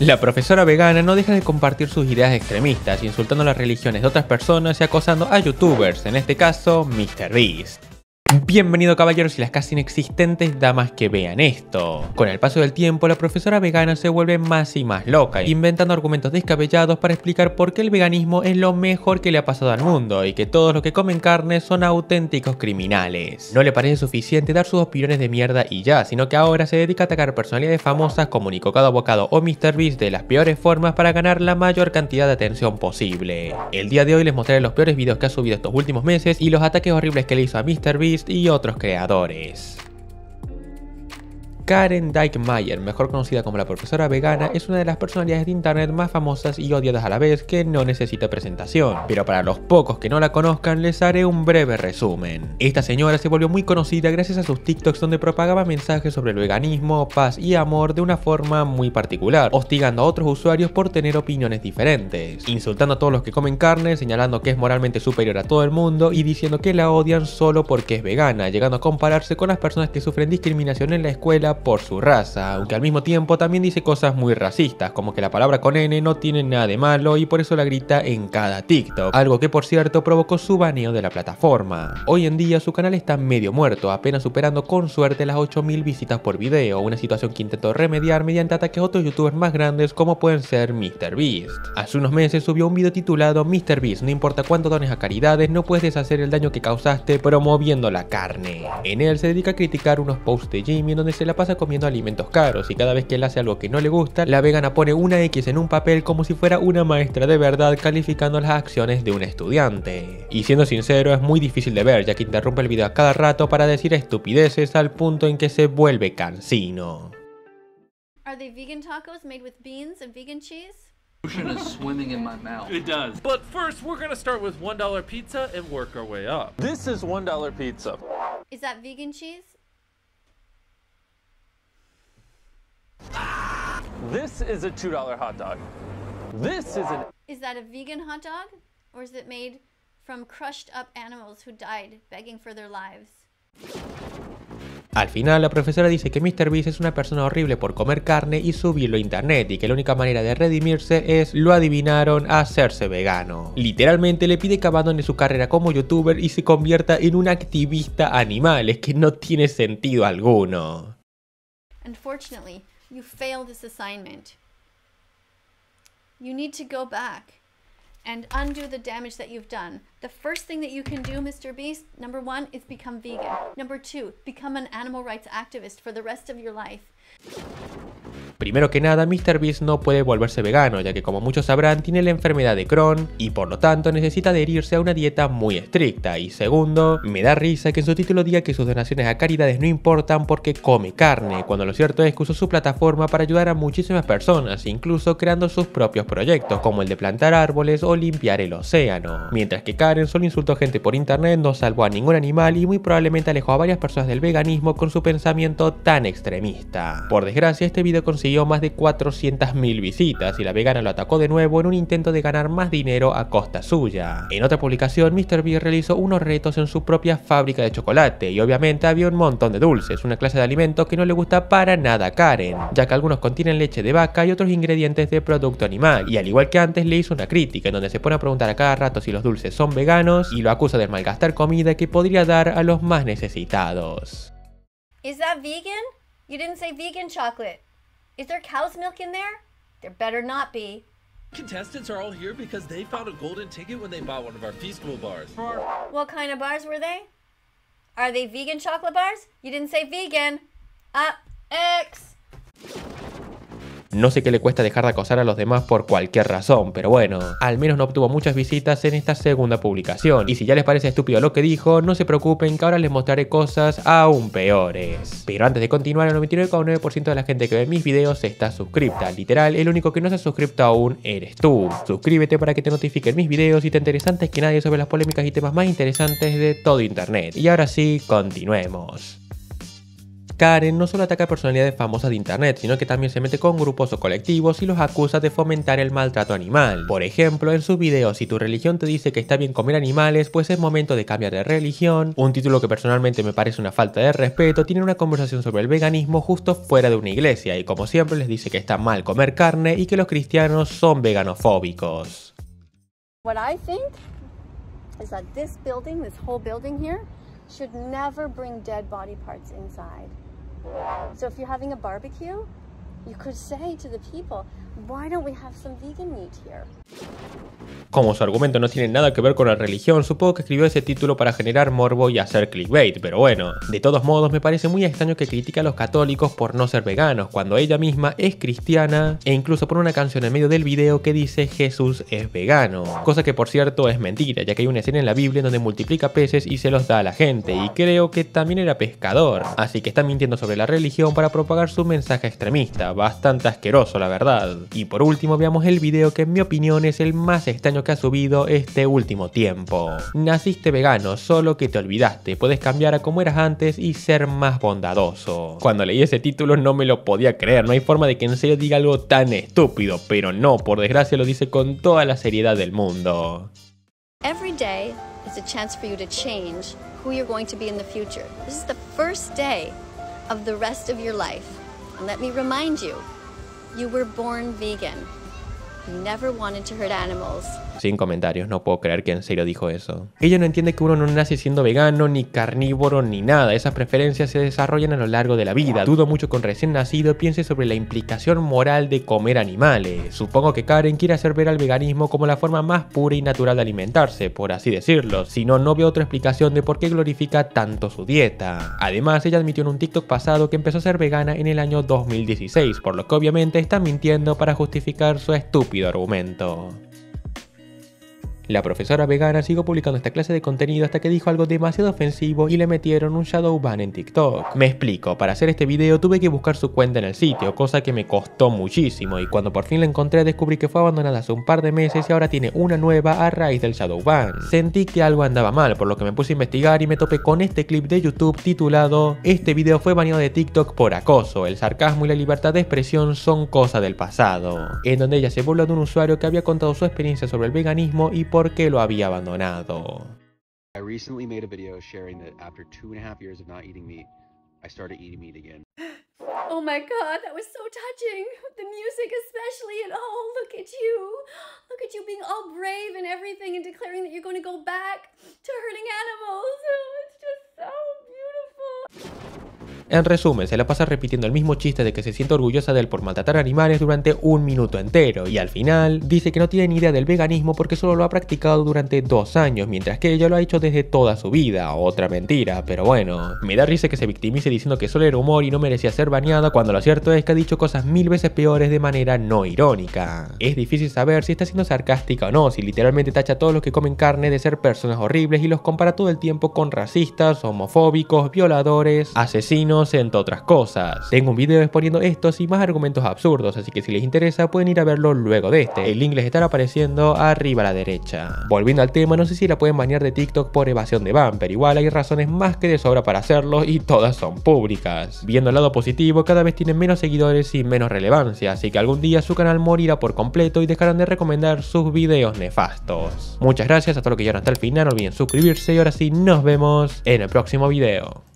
La profesora vegana no deja de compartir sus ideas extremistas, insultando las religiones de otras personas y acosando a youtubers, en este caso MrBeast. Bienvenido caballeros y las casi inexistentes damas que vean esto. Con el paso del tiempo, la profesora vegana se vuelve más y más loca, inventando argumentos descabellados para explicar por qué el veganismo es lo mejor que le ha pasado al mundo y que todos los que comen carne son auténticos criminales. No le parece suficiente dar sus opiniones de mierda y ya, sino que ahora se dedica a atacar personalidades famosas como Nikocado Avocado o MrBeast de las peores formas para ganar la mayor cantidad de atención posible. El día de hoy les mostraré los peores videos que ha subido estos últimos meses y los ataques horribles que le hizo a MrBeast y otros creadores. Karen Deikmeyer, mejor conocida como la profesora vegana, es una de las personalidades de internet más famosas y odiadas a la vez, que no necesita presentación, pero para los pocos que no la conozcan les haré un breve resumen. Esta señora se volvió muy conocida gracias a sus TikToks donde propagaba mensajes sobre el veganismo, paz y amor de una forma muy particular, hostigando a otros usuarios por tener opiniones diferentes, insultando a todos los que comen carne, señalando que es moralmente superior a todo el mundo y diciendo que la odian solo porque es vegana, llegando a compararse con las personas que sufren discriminación en la escuela por su raza, aunque al mismo tiempo también dice cosas muy racistas, como que la palabra con N no tiene nada de malo y por eso la grita en cada TikTok, algo que por cierto provocó su baneo de la plataforma. Hoy en día su canal está medio muerto, apenas superando con suerte las 8.000 visitas por video, una situación que intentó remediar mediante ataques a otros youtubers más grandes como pueden ser MrBeast. Hace unos meses subió un video titulado MrBeast, no importa cuánto dones a caridades, no puedes deshacer el daño que causaste promoviendo la carne. En él se dedica a criticar unos posts de Jimmy en donde se la pasa comiendo alimentos caros y cada vez que él hace algo que no le gusta, la vegana pone una X en un papel como si fuera una maestra de verdad calificando las acciones de un estudiante. Y siendo sincero, es muy difícil de ver ya que interrumpe el video a cada rato para decir estupideces al punto en que se vuelve cansino. ¿Son vegan tacos hechos con beans y vegan cheese? Is swimming in my mouth. It does. But first, we're gonna start with $1 pizza and work our way up. This is $1 pizza. Is that vegan cheese? This is a $2 hot dog. This is an... Is that a vegan hot dog? Or is it made from crushed up animals who died begging for their lives? Al final, la profesora dice que MrBeast es una persona horrible por comer carne y subirlo a internet y que la única manera de redimirse es, lo adivinaron, hacerse vegano. Literalmente le pide que abandone su carrera como youtuber y se convierta en un activista animal, es que no tiene sentido alguno. Unfortunately, you failed this assignment. You need to go back and undo the damage that you've done. The first thing that you can do, MrBeast, number one, is become vegan. Number two, become an animal rights activist for the rest of your life. Primero que nada, MrBeast no puede volverse vegano, ya que como muchos sabrán, tiene la enfermedad de Crohn y por lo tanto necesita adherirse a una dieta muy estricta. Y segundo, me da risa que en su título diga que sus donaciones a caridades no importan porque come carne, cuando lo cierto es que usó su plataforma para ayudar a muchísimas personas, incluso creando sus propios proyectos, como el de plantar árboles o limpiar el océano. Mientras que Karen solo insultó gente por internet, no salvó a ningún animal y muy probablemente alejó a varias personas del veganismo con su pensamiento tan extremista. Por desgracia, este video consiguió más de 400.000 visitas y la vegana lo atacó de nuevo en un intento de ganar más dinero a costa suya. En otra publicación, MrBeast realizó unos retos en su propia fábrica de chocolate y obviamente había un montón de dulces, una clase de alimento que no le gusta para nada a Karen, ya que algunos contienen leche de vaca y otros ingredientes de producto animal, y al igual que antes le hizo una crítica en donde se pone a preguntar a cada rato si los dulces son veganos y lo acusa de malgastar comida que podría dar a los más necesitados. ¿Es eso vegan? You didn't say vegan chocolate. Is there cow's milk in there? There better not be. Contestants are all here because they found a golden ticket when they bought one of our feastable bars. What kind of bars were they? Are they vegan chocolate bars? You didn't say vegan. X. No sé qué le cuesta dejar de acosar a los demás por cualquier razón, pero bueno, al menos no obtuvo muchas visitas en esta segunda publicación. Y si ya les parece estúpido lo que dijo, no se preocupen que ahora les mostraré cosas aún peores. Pero antes de continuar, el 99,9% de la gente que ve mis videos está suscripta. Literal, el único que no se ha suscrito aún eres tú. Suscríbete para que te notifiquen mis videos y te enteres antes que nadie sobre las polémicas y temas más interesantes de todo internet. Y ahora sí, continuemos. Karen no solo ataca personalidades famosas de internet, sino que también se mete con grupos o colectivos y los acusa de fomentar el maltrato animal. Por ejemplo, en sus videos, si tu religión te dice que está bien comer animales, pues es momento de cambiar de religión, un título que personalmente me parece una falta de respeto, tiene una conversación sobre el veganismo justo fuera de una iglesia y como siempre les dice que está mal comer carne y que los cristianos son veganofóbicos. What I think is that this building, this whole building here, should never bring dead body parts inside. So if you're having a barbecue, you could say to the people, why don't we have some vegan meat here? Como su argumento no tiene nada que ver con la religión, supongo que escribió ese título para generar morbo y hacer clickbait, pero bueno. De todos modos, me parece muy extraño que critique a los católicos por no ser veganos, cuando ella misma es cristiana, e incluso pone una canción en medio del video que dice Jesús es vegano. Cosa que por cierto es mentira, ya que hay una escena en la Biblia donde multiplica peces y se los da a la gente, y creo que también era pescador, así que está mintiendo sobre la religión para propagar su mensaje extremista, bastante asqueroso la verdad. Y por último veamos el video que en mi opinión es el más extraño que ha subido este último tiempo. Naciste vegano, solo que te olvidaste, puedes cambiar a como eras antes y ser más bondadoso. Cuando leí ese título no me lo podía creer, no hay forma de que en serio diga algo tan estúpido, pero no, por desgracia lo dice con toda la seriedad del mundo. Every day is a chance for you to change who you're going to be in the future. This is the first day of the rest of your life. And let me remind you, you were born vegan. Never wanted to hurt animals. Sin comentarios, no puedo creer que en serio dijo eso. Ella no entiende que uno no nace siendo vegano, ni carnívoro, ni nada. Esas preferencias se desarrollan a lo largo de la vida. Dudo mucho que un recién nacido piense sobre la implicación moral de comer animales. Supongo que Karen quiere hacer ver al veganismo como la forma más pura y natural de alimentarse, por así decirlo. Si no, no veo otra explicación de por qué glorifica tanto su dieta. Además, ella admitió en un TikTok pasado que empezó a ser vegana en el año 2016, por lo que obviamente está mintiendo para justificar su estúpido argumento. La Profesora Vegana siguió publicando esta clase de contenido hasta que dijo algo demasiado ofensivo y le metieron un shadow ban en TikTok. Me explico, para hacer este video tuve que buscar su cuenta en el sitio, cosa que me costó muchísimo, y cuando por fin la encontré descubrí que fue abandonada hace un par de meses y ahora tiene una nueva a raíz del shadow ban. Sentí que algo andaba mal, por lo que me puse a investigar y me topé con este clip de YouTube titulado "Este video fue baneado de TikTok por acoso, el sarcasmo y la libertad de expresión son cosa del pasado", en donde ella se burla de un usuario que había contado su experiencia sobre el veganismo y porque lo había abandonado. I recently made a video sharing that after 2.5 years of not eating meat, I started eating meat again. Oh my god, that was so touching. The music especially, and oh, look at you being all brave and everything, and declaring that you're going to go back to hurting animals. Oh, it's just so beautiful. En resumen, se la pasa repitiendo el mismo chiste de que se siente orgullosa de él por maltratar animales durante un minuto entero, y al final dice que no tiene ni idea del veganismo porque solo lo ha practicado durante 2 años, mientras que ella lo ha hecho desde toda su vida. Otra mentira, pero bueno. Me da risa que se victimice diciendo que solo era humor y no merecía ser baneada, cuando lo cierto es que ha dicho cosas 1000 veces peores de manera no irónica. Es difícil saber si está siendo sarcástica o no, si literalmente tacha a todos los que comen carne de ser personas horribles y los compara todo el tiempo con racistas, homofóbicos, violadores, asesinos, entre otras cosas. Tengo un video exponiendo estos y más argumentos absurdos, así que si les interesa pueden ir a verlo luego de este. El link les estará apareciendo arriba a la derecha. Volviendo al tema, no sé si la pueden banear de TikTok por evasión de ban, pero igual hay razones más que de sobra para hacerlo y todas son públicas. Viendo el lado positivo, cada vez tienen menos seguidores y menos relevancia, así que algún día su canal morirá por completo y dejarán de recomendar sus videos nefastos. Muchas gracias a todos los que llegaron hasta el final, no olviden suscribirse y ahora sí nos vemos en el próximo video.